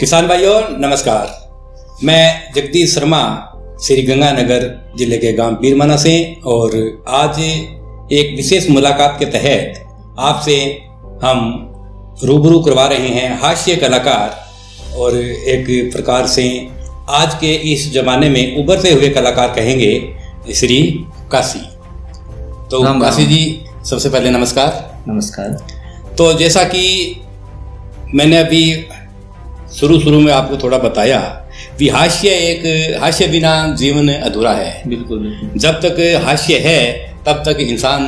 किसान भाइयों नमस्कार। मैं जगदीश शर्मा श्री गंगानगर जिले के गांव पीरमाना से और आज एक विशेष मुलाकात के तहत आपसे हम रूबरू करवा रहे हैं हास्य कलाकार और एक प्रकार से आज के इस जमाने में उभरते हुए कलाकार कहेंगे श्री काशी। तो काशी जी सबसे पहले नमस्कार। तो जैसा कि मैंने अभी शुरू में आपको थोड़ा बताया कि हास्य बिना जीवन अधूरा है। बिल्कुल। जब तक हास्य है तब तक इंसान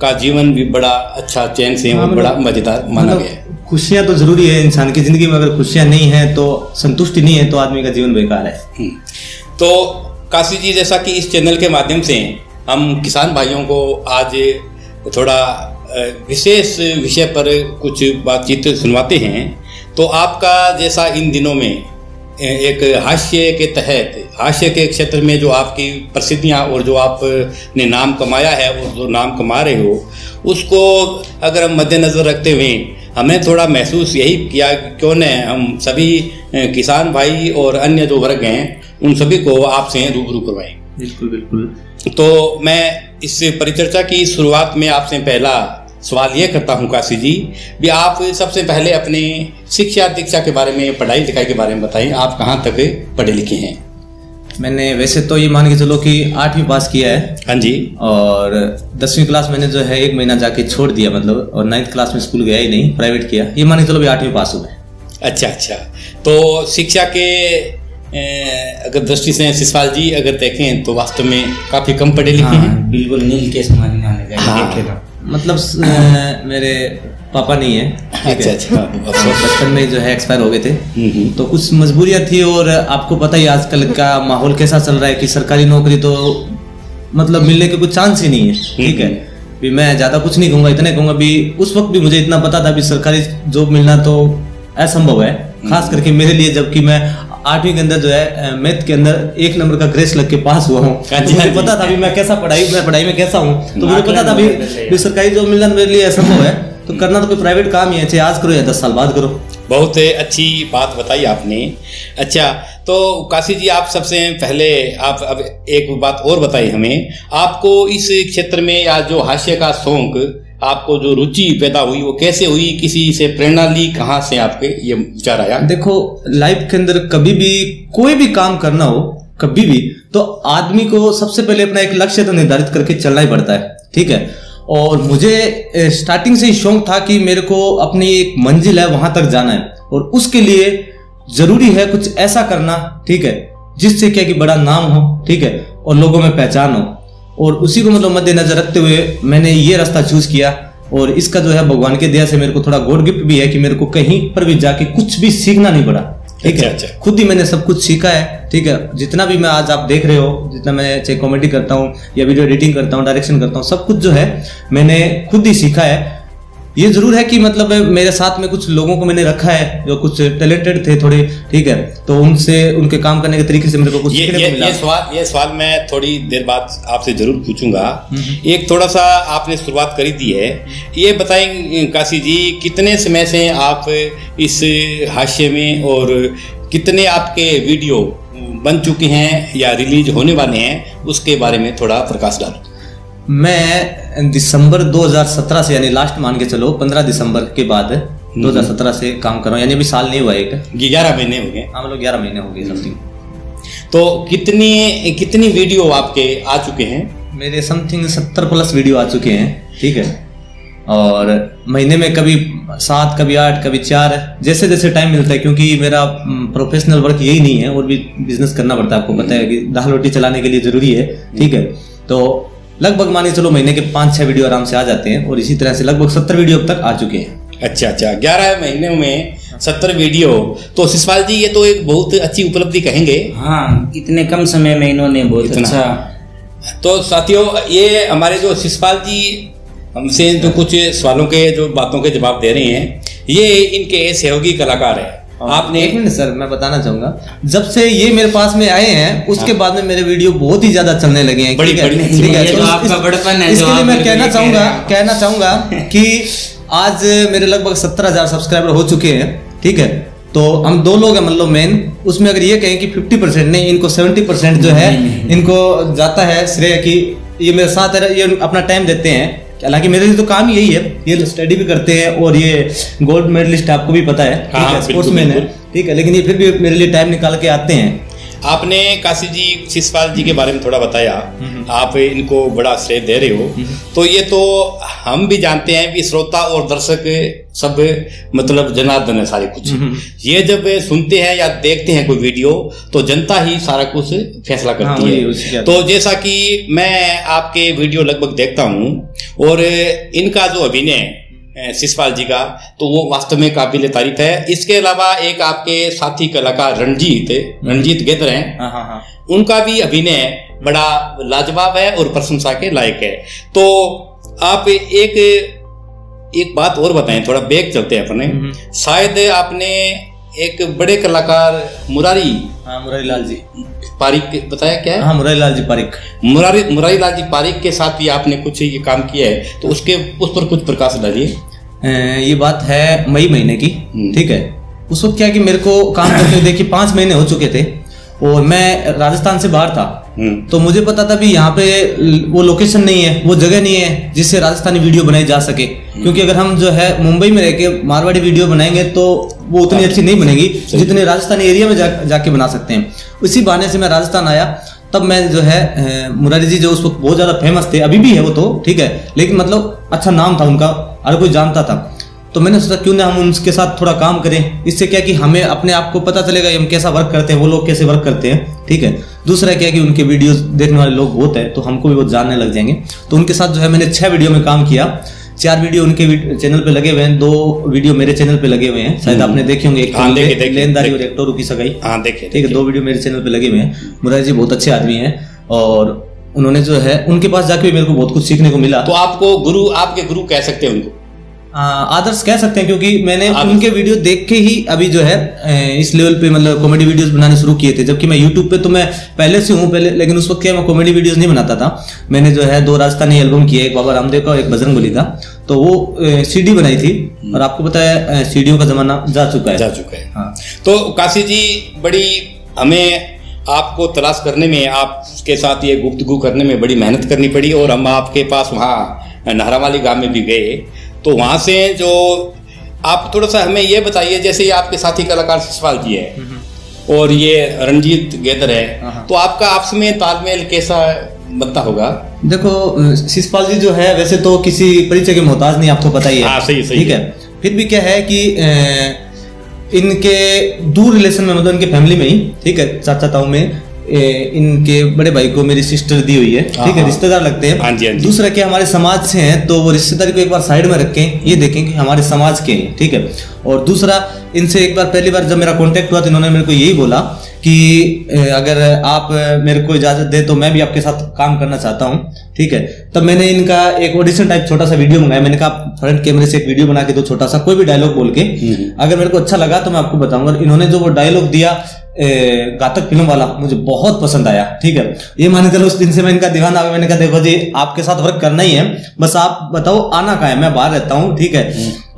का जीवन भी बड़ा अच्छा चैन से बड़ा मजेदार माना गया है। खुशियाँ तो जरूरी है इंसान की जिंदगी में, अगर खुशियाँ नहीं है तो संतुष्टि नहीं है तो आदमी का जीवन बेकार है। तो काशी जी जैसा कि इस चैनल के माध्यम से हम किसान भाइयों को आज थोड़ा विशेष विषय पर कुछ बातचीत सुनवाते हैं। तो आपका जैसा इन दिनों में एक हास्य के तहत हास्य के क्षेत्र में जो आपकी प्रसिद्धियाँ और जो आपने नाम कमाया है और जो नाम कमा रहे हो उसको अगर हम मद्देनज़र रखते हुए हमें थोड़ा महसूस यही किया क्यों न हम सभी किसान भाई और अन्य जो वर्ग हैं उन सभी को आपसे रूबरू करवाएं। बिल्कुल। तो मैं इस परिचर्चा की शुरुआत में आपसे पहला सवाल ये करता हूँ काशी जी भी, आप सबसे पहले अपने शिक्षा दीक्षा के बारे में, पढ़ाई लिखाई के बारे में बताइए। आप कहाँ तक पढ़े लिखे हैं? मैंने वैसे तो ये मान के चलो कि 8वीं पास किया है। हाँ जी। और 10वीं क्लास मैंने जो है 1 महीना जाके छोड़ दिया, मतलब, और 9th क्लास में स्कूल गया ही नहीं, प्राइवेट किया। ये मान के चलो भी 8वीं पास हुआ है। अच्छा। तो शिक्षा के अगर दृष्टि से शिशपाल जी अगर देखें तो वास्तव में काफी कम पढ़े लिखे हैं। बिल्कुल नील के समान ही, मतलब मेरे पापा नहीं है। अच्छा। बचपन में जो है एक्सपायर हो गए थे तो कुछ मजबूरियाँ थी, और आपको पता ही आजकल का माहौल कैसा चल रहा है कि सरकारी नौकरी तो मतलब मिलने के कुछ चांस ही नहीं है। ठीक है भी, मैं ज़्यादा कुछ नहीं कहूँगा, इतने कहूँगा भी उस वक्त भी मुझे इतना पता था भी सरकारी जॉब मिलना तो असंभव है, खास करके मेरे लिए, जबकि मैं 8वीं के अंदर जो है मैथ के अंदर 1 नंबर का ग्रेस लग के पास हुआ हूँ। तो मुझे पता था भी मैं कैसा पढ़ाई में कैसा हूँ, तो मुझे पता था भी सरकारी जॉब मिलना मेरे लिए असंभव है, तो करना तो कोई प्राइवेट काम ही है, चाहे आज करो या 10 साल बाद करो। बहुत अच्छी बात बताई आपने। अच्छा, तो काशी जी आप सबसे पहले आप अब एक बात और बताइए हमें, आपको इस क्षेत्र में या जो हास्य का शौक आपको जो रुचि पैदा हुई वो कैसे हुई, किसी से प्रेरणा ली, कहाँ से आपके ये विचार आया? देखो, लाइफ के अंदर कभी भी कोई भी काम करना हो कभी भी तो आदमी को सबसे पहले अपना एक लक्ष्य तो निर्धारित करके चलना ही पड़ता है। ठीक है, और मुझे स्टार्टिंग से ही शौक था कि मेरे को अपनी एक मंजिल है वहां तक जाना है, और उसके लिए जरूरी है कुछ ऐसा करना, ठीक है, जिससे क्या कि बड़ा नाम हो, ठीक है, और लोगों में पहचान हो, और उसी को मतलब मद्देनजर रखते हुए मैंने ये रास्ता चूज किया, और इसका जो है भगवान के दया से मेरे को थोड़ा गॉड गिफ्ट भी है कि मेरे को कहीं पर भी जाके कुछ भी सीखना नहीं पड़ा। ठीक है। अच्छा। खुद ही मैंने सब कुछ सीखा है। ठीक है, जितना भी मैं आज आप देख रहे हो, जितना मैं चाहे कॉमेडी करता हूँ या वीडियो एडिटिंग करता हूँ, डायरेक्शन करता हूँ, सब कुछ जो है मैंने खुद ही सीखा है। ये जरूर है कि मतलब मेरे साथ में कुछ लोगों को मैंने रखा है जो कुछ टैलेंटेड थे थोड़े, ठीक है, तो उनसे उनके काम करने के तरीके से मेरे को कुछ ये सवाल मैं थोड़ी देर बाद आपसे जरूर पूछूंगा। एक थोड़ा सा आपने शुरुआत करी दी है, ये बताएं काशी जी कितने समय से आप इस हास्य में और कितने आपके वीडियो बन चुके हैं या रिलीज होने वाले हैं उसके बारे में थोड़ा प्रकाश डालो। मैं दिसंबर 2017 से यानी लास्ट मान के चलो 15 दिसंबर के बाद 2017 से काम कर रहा हूँ, यानी अभी साल नहीं हुआ, एक 11 महीने हो गए। हम लोग 11 महीने हो गए समथिंग। तो कितनी वीडियो आपके आ चुके हैं? मेरे समथिंग 70+ वीडियो आ चुके हैं। ठीक है, और महीने में कभी 7, कभी 8, कभी 4, जैसे जैसे टाइम मिलता है, क्योंकि मेरा प्रोफेशनल वर्क यही नहीं है और भी बिजनेस करना पड़ता है, आपको पता है कि दाल रोटी चलाने के लिए जरूरी है। ठीक है, तो लगभग माने चलो महीने के 5-6 वीडियो आराम से आ जाते हैं, और इसी तरह से लगभग 70 वीडियो अब तक आ चुके हैं। अच्छा, 11 महीने में 70 वीडियो, तो शिशपाल जी ये तो एक बहुत अच्छी उपलब्धि कहेंगे। हाँ, इतने कम समय में इन्होंने बहुत अच्छा। तो साथियों, ये हमारे जो शिशपाल जी हमसे जो कुछ सवालों के जो बातों के जवाब दे रहे हैं, ये इनके सहयोगी कलाकार है। आपने एक मिनट सर, मैं बताना चाहूंगा, जब से ये मेरे पास में आए हैं उसके बाद में मेरे वीडियो बहुत ही ज्यादा चलने लगे हैं। इसके लिए मैं कहना चाहूंगा कि आज मेरे लगभग 70,000 सब्सक्राइबर हो चुके हैं। ठीक है, तो हम दो लोग हैं मतलब मेन, उसमें अगर ये कहें कि 50% नहीं, इनको 70% जो है इनको जाता है श्रेय कि ये मेरे साथ है, ये अपना टाइम देते हैं। हालांकि मेरे लिए तो काम यही है, ये स्टडी भी करते हैं और ये गोल्ड मेडलिस्ट आपको भी पता है, हाँ, स्पोर्ट्समैन है, ठीक है, लेकिन ये फिर भी मेरे लिए टाइम निकाल के आते हैं। आपने काशी जी शिशपाल जी के बारे में थोड़ा बताया, आप इनको बड़ा श्रेय दे रहे हो, तो ये तो हम भी जानते हैं कि श्रोता और दर्शक सब मतलब जनार्दन है सारे कुछ, ये जब सुनते हैं या देखते हैं कोई वीडियो तो जनता ही सारा कुछ फैसला करती है। तो जैसा कि मैं आपके वीडियो लगभग देखता हूँ और इनका जो अभिनय शिशपाल जी का, तो वो वास्तव में काबिल तारीफ है। इसके अलावा एक आपके साथी कलाकार रणजीत गेदर हैं, उनका भी अभिनय बड़ा लाजवाब है और प्रशंसा के लायक है। तो आप एक बात और बताएं, थोड़ा बैक चलते हैं अपने, शायद आपने एक बड़े कलाकार मुरारीलाल जी पारिक बताया क्या है? हाँ, मुरारीलाल जी पारिक के साथ भी आपने कुछ ये काम किया है, तो उसके उस पर कुछ प्रकाश डालिए। ये बात है मई महीने की, ठीक है, उस वक्त क्या कि मेरे को काम करते हुए देखिए 5 महीने हो चुके थे और मैं राजस्थान से बाहर था, तो मुझे पता था भी यहाँ पे वो लोकेशन नहीं है, वो जगह नहीं है जिससे राजस्थानी वीडियो बनाई जा सके, क्योंकि अगर हम जो है मुंबई में रह के मारवाड़ी वीडियो बनाएंगे तो वो उतनी अच्छी नहीं बनेगी जितने राजस्थानी एरिया में जाके बना सकते हैं। उसी बहाने से मैं राजस्थान आया, तब मैं जो है मुरारी जी जो उस वक्त बहुत ज़्यादा फेमस थे, अभी भी है वो तो ठीक है, लेकिन मतलब अच्छा नाम था उनका, हर कोई जानता था। तो मैंने सोचा क्यों ना हम उनके साथ थोड़ा काम करें, इससे क्या कि हमें अपने आप को पता चलेगा हम कैसा वर्क करते हैं, वो लोग कैसे वर्क करते हैं, ठीक है। दूसरा क्या कि उनके वीडियोस देखने वाले लोग बहुत हैं, तो हमको भी वो जानने लग जाएंगे। तो उनके साथ जो है मैंने 6 वीडियो में काम किया, 4 वीडियो उनके चैनल पे लगे हुए हैं, 2 वीडियो मेरे चैनल पे लगे हुए हैं, शायद आपने देखे होंगे, एक लेनदारी और एक्टोरू की सगाई, ठीक है, 2 वीडियो मेरे चैनल पे लगे हुए हैं। मुरारी जी बहुत अच्छे आदमी हैं और उन्होंने जो है उनके पास जाके भी मेरे को बहुत कुछ सीखने को मिला। तो आपको गुरु, आपके गुरु कह सकते हैं उनको, आदर्श कह सकते हैं, क्योंकि मैंने उनके वीडियो देख के ही अभी जो है इस लेवल पे मतलब कॉमेडी वीडियोस बनाने शुरू किए थे, जबकि मैं यूट्यूब पे तो मैं पहले से हूँ पहले, लेकिन उस वक्त क्या मैं कॉमेडी वीडियोस नहीं बनाता था। मैंने जो है 2 राजस्थानी एल्बम किए, एक बाबा रामदेव का, एक बजरंग बली का, तो वो सीडी बनाई थी, और आपको पता है सीडियो का जमाना जा चुका है। हाँ, तो काशी जी बड़ी हमें आपको तलाश करने में, आपके साथ ये गुफ्तगू करने में बड़ी मेहनत करनी पड़ी, और हम आपके पास वहाँ नहरावाली गाँव में भी गए, तो वहाँ से जो आप थोड़ा सा हमें ये बताइए, जैसे ये आपके साथी कलाकार शिशपाल जी है और ये रणजीत गेदर है, तो आपका आपस में तालमेल कैसा बनता होगा? देखो शिशपाल जी जो है वैसे तो किसी परिचय के मोहताज नहीं, आपको पता ही है, ठीक है, फिर भी क्या है कि इनके दूर रिलेशन में, मतलब इनके फैमिली में ही, ठीक है, चाचा ताऊ में इनके बड़े भाई को मेरी सिस्टर दी हुई है, ठीक है, रिश्तेदार लगते हैं। आंजी, आंजी। दूसरा क्या हमारे समाज से हैं, तो वो रिश्तेदारी को एक बार साइड में रखें, ये देखें कि हमारे समाज के हैं, ठीक है। और दूसरा इनसे एक बार पहली बार जब मेरा कांटेक्ट हुआ तो इन्होंने मेरे को यही बोला कि अगर आप मेरे को इजाज़त दे तो मैं भी आपके साथ काम करना चाहता हूँ, ठीक है। तब मैंने इनका एक ऑडिशन टाइप छोटा सा वीडियो मंगाया, मैंने कहा फ्रंट कैमरे से एक वीडियो बना के दो, छोटा सा कोई भी डायलॉग बोल के, अगर मेरे को अच्छा लगा तो मैं आपको बताऊंगा। इन्होंने जो वो डायलॉग दिया घातक फिल्म वाला, मुझे बहुत पसंद आया, ठीक है, ये मान के चलो उस दिन से मैं इनका दीवाना आ गया। मैंने कहा देखो जी आपके साथ वर्क करना ही है, बस आप बताओ आना कहाँ है, मैं बाहर रहता हूँ, ठीक है,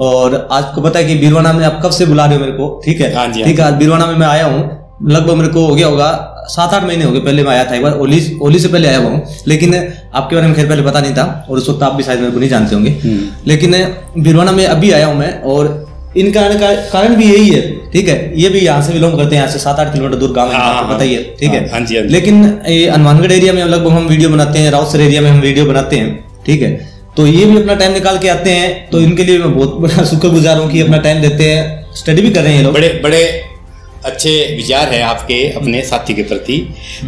और आपको पता है कि बीरवाना में आप कब से बुला रहे हो मेरे को, ठीक है, ठीक है, आज बीरवाना में मैं आया हूँ, लगभग मेरे को हो गया होगा 7-8 महीने हो गए, पहले मैं आया था एक बार, ओली से पहले आया हुआ हूँ, लेकिन आपके बारे में खैर पहले पता नहीं था, और उस वक्त आप भी शायद मेरे को नहीं जानते होंगे, लेकिन बीरवाना में अभी आया हूँ मैं, और इनका आने का कारण भी यही है, ठीक है, ये भी यहाँ से बिलोंग करते हैं, यहाँ से 7-8 किलोमीटर दूर गाँव है, आपको पता ही है, ठीक है, लेकिन ये हनुमानगढ़ एरिया में लगभग हम वीडियो बनाते हैं, राउसर एरिया में हम वीडियो बनाते हैं, ठीक है, तो ये भी अपना टाइम निकाल के आते हैं, तो इनके लिए मैं बहुत बड़ा शुक्रगुजार हूँ कि अपना टाइम देते हैं, स्टडी भी कर रहे हैं लोग। बड़े बड़े अच्छे विचार हैं आपके अपने साथी के प्रति।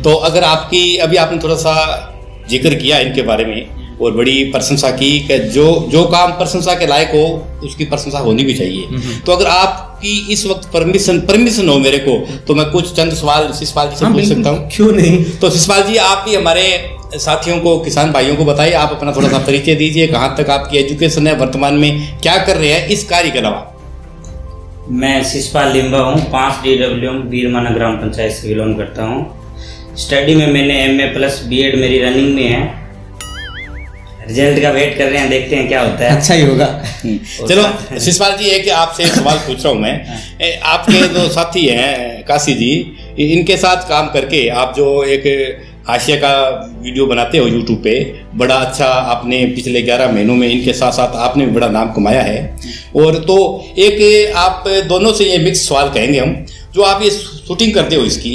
तो अगर आपकी, अभी आपने थोड़ा सा जिक्र किया इनके बारे में और बड़ी प्रशंसा की कि जो काम प्रशंसा के लायक हो उसकी प्रशंसा होनी भी चाहिए, तो अगर आपकी इस वक्त परमिशन हो मेरे को, तो मैं कुछ चंद सवाल शिशपाल जी से पूछ सकता हूँ? क्यों नहीं। तो शिशपाल जी आप भी हमारे साथियों को, किसान भाइयों को बताइए, आप अपना थोड़ा सा परिचय दीजिए, कहाँ तक आपकी एजुकेशन है, वर्तमान में क्या कर रहे हैं इस कार्य के अलावा? मैं शिशपाल लिम्बा हूँ, 5 DW बीरमाना ग्राम पंचायत से बिलोंग करता हूँ। स्टडी में मैंने MA+ BEd मेरी रनिंग में है, रिजल्ट का वेट कर रहे हैं, देखते हैं क्या होता है, अच्छा ही होगा। चलो शिशपाल जी, एक आपसे सवाल पूछ रहा हूँ मैं। आपके जो साथी हैं काशी जी, इनके साथ काम करके आप जो एक हाशिया का वीडियो बनाते हो यूट्यूब पे, बड़ा अच्छा आपने पिछले 11 महीनों में इनके साथ साथ आपने भी बड़ा नाम कमाया है। और तो एक आप दोनों से ये मिक्स सवाल कहेंगे हम, जो आप ये शूटिंग करते हो इसकी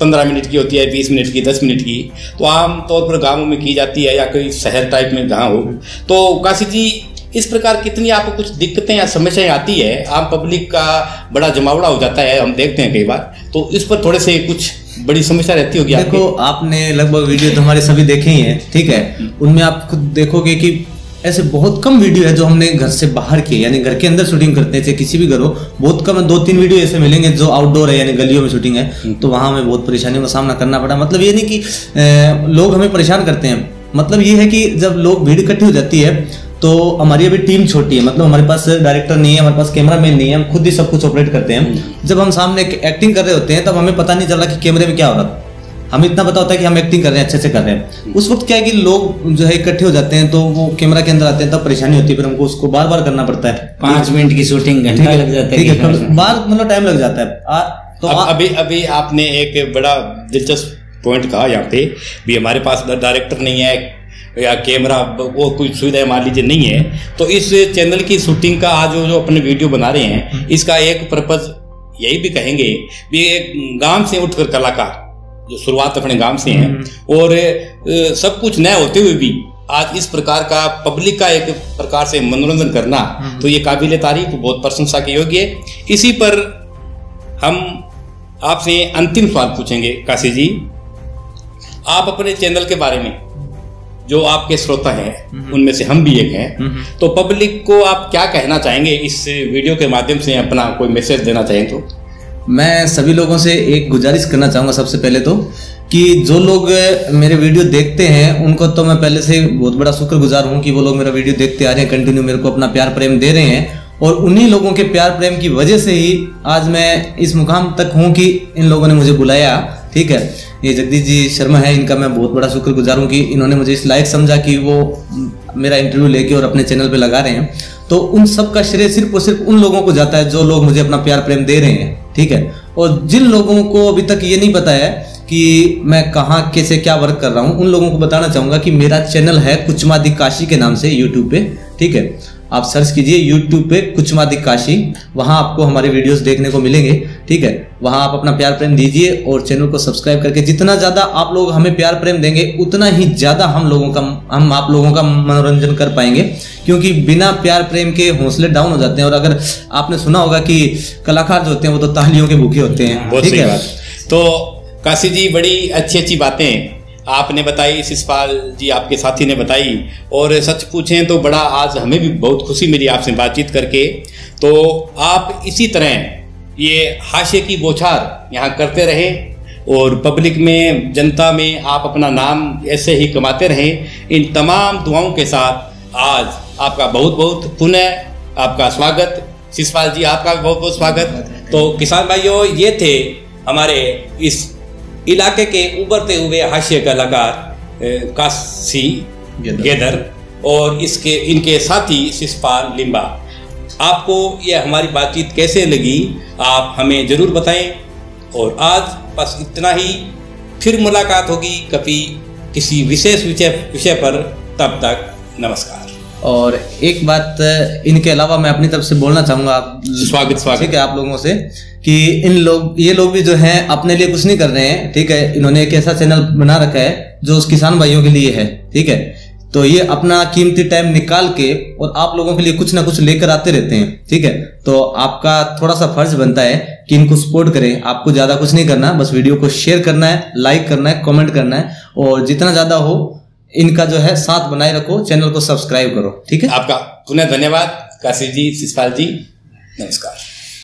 15 मिनट की होती है, 20 मिनट की, 10 मिनट की, तो आम तौर पर गाँवों में की जाती है या कोई शहर टाइप में जहाँ हो, तो काशी जी इस प्रकार कितनी आपको कुछ दिक्कतें या समस्याएं आती है? आम पब्लिक का बड़ा जमावड़ा हो जाता है, हम देखते हैं कई बार, तो इस पर थोड़े से कुछ बड़ी समस्या रहती होगी। देखो, आपने लगभग वीडियो तो हमारे सभी देखे ही हैं, ठीक है, उनमें आप खुद देखोगे कि ऐसे बहुत कम वीडियो है जो हमने घर से बाहर किए, यानी घर के अंदर शूटिंग करते थे किसी भी घर हो, बहुत कम है। 2-3 वीडियो ऐसे मिलेंगे जो आउटडोर है, यानी गलियों में शूटिंग है, तो वहाँ हमें बहुत परेशानियों का सामना करना पड़ा। मतलब ये नहीं कि लोग हमें परेशान करते हैं, मतलब ये है कि जब लोग भीड़ इकट्ठी हो जाती है तो हमारी अभी टीम छोटी है, मतलब हमारे पास डायरेक्टर नहीं है, हमारे पास कैमरामैन नहीं है, हम खुद ही सब कुछ ऑपरेट करते हैं। जब हम सामने एक्टिंग कर रहे होते हैं तब हमें पता नहीं चला कि कैमरे में क्या हो रहा था, हमें इतना पता होता है कि हम एक्टिंग कर रहे हैं, अच्छे से कर रहे हैं। उस वक्त क्या है कि लोग जो है इकट्ठे हो जाते हैं, तो वो कैमरा के अंदर आते हैं, तब परेशानी होती है, फिर हमको उसको बार बार करना पड़ता है। 5 मिनट की शूटिंग घंटा लग जाता है, बार मतलब टाइम लग जाता है। तो अभी अभी आपने एक बड़ा दिलचस्प पॉइंट कहा, यहाँ पे भी हमारे पास डायरेक्टर नहीं है या कैमरा, वो कोई सुविधा मान लीजिए नहीं है, तो इस चैनल की शूटिंग का आज जो अपने वीडियो बना रहे हैं, इसका एक पर्पज़ यही भी कहेंगे भी, एक गांव से उठकर कलाकार जो शुरुआत अपने गांव से है और सब कुछ नया होते हुए भी आज इस प्रकार का पब्लिक का एक प्रकार से मनोरंजन करना, तो ये काबिले तारीफ, बहुत प्रशंसा के योग्य है। इसी पर हम आपसे अंतिम सवाल पूछेंगे। काशी जी, आप अपने चैनल के बारे में, जो आपके श्रोता हैं उनमें से हम भी एक हैं, तो पब्लिक को आप क्या कहना चाहेंगे इस वीडियो के माध्यम से, अपना कोई मैसेज देना चाहें तो? मैं सभी लोगों से एक गुजारिश करना चाहूँगा सबसे पहले तो, कि जो लोग मेरे वीडियो देखते हैं उनको तो मैं पहले से बहुत बड़ा शुक्रगुजार हूँ कि वो लोग मेरा वीडियो देखते आ रहे हैं, कंटिन्यू मेरे को अपना प्यार प्रेम दे रहे हैं, और उन्हीं लोगों के प्यार प्रेम की वजह से ही आज मैं इस मुकाम तक हूँ कि इन लोगों ने मुझे बुलाया, ठीक है। ये जगदीश जी शर्मा है, इनका मैं बहुत बड़ा शुक्रगुजार हूँ कि इन्होंने मुझे इस लायक समझा कि वो मेरा इंटरव्यू लेके और अपने चैनल पे लगा रहे हैं, तो उन सब का श्रेय सिर्फ और सिर्फ उन लोगों को जाता है जो लोग मुझे अपना प्यार प्रेम दे रहे हैं, ठीक है। और जिन लोगों को अभी तक ये नहीं पता है कि मैं कहाँ कैसे क्या वर्क कर रहा हूँ, उन लोगों को बताना चाहूँगा कि मेरा चैनल है कुचमाधिकाशी के नाम से यूट्यूब पे, ठीक है। आप सर्च कीजिए यूट्यूब पे कुचमाधिकाशी, वहाँ आपको हमारे वीडियोस देखने को मिलेंगे, ठीक है। वहाँ आप अपना प्यार प्रेम दीजिए और चैनल को सब्सक्राइब करके जितना ज़्यादा आप लोग हमें प्यार प्रेम देंगे उतना ही ज़्यादा हम आप लोगों का मनोरंजन कर पाएंगे, क्योंकि बिना प्यार प्रेम के हौसले डाउन हो जाते हैं। और अगर आपने सुना होगा कि कलाकार जो होते हैं वो तो तालियों के भूखे होते हैं, ठीक है। तो काशी जी, बड़ी अच्छी अच्छी बातें आपने बताई, शिशपाल जी आपके साथी ने बताई, और सच पूछें तो बड़ा आज हमें भी बहुत खुशी मिली आपसे बातचीत करके। तो आप इसी तरह ये हाशिए की बौछार यहाँ करते रहें और पब्लिक में, जनता में आप अपना नाम ऐसे ही कमाते रहें। इन तमाम दुआओं के साथ आज आपका बहुत बहुत पुनः आपका स्वागत, शिशपाल जी आपका भी बहुत बहुत स्वागत। तो किसान भाइयों, ये थे हमारे इस इलाके के उभरते हुए हाशिए कलाकार काशी गेदर और इसके इनके साथी शिशपाल लिम्बा। आपको यह हमारी बातचीत कैसे लगी आप हमें ज़रूर बताएं, और आज बस इतना ही, फिर मुलाकात होगी कभी किसी विशेष विषय पर। तब तक नमस्कार। और एक बात इनके अलावा मैं अपनी तरफ से बोलना चाहूँगा, आप स्वागत ठीक है आप लोगों से, कि ये लोग भी जो हैं अपने लिए कुछ नहीं कर रहे हैं, ठीक है। इन्होंने एक ऐसा चैनल बना रखा है जो उस किसान भाइयों के लिए है, ठीक है। तो ये अपना कीमती टाइम निकाल के और आप लोगों के लिए कुछ ना कुछ लेकर आते रहते हैं, ठीक है। तो आपका थोड़ा सा फर्ज बनता है कि इनको सपोर्ट करें। आपको ज़्यादा कुछ नहीं करना, बस वीडियो को शेयर करना है, लाइक करना है, कॉमेंट करना है, और जितना ज़्यादा हो इनका जो है साथ बनाए रखो, चैनल को सब्सक्राइब करो, ठीक है। आपका पुनः धन्यवाद काशी जी, शिशपाल जी, नमस्कार।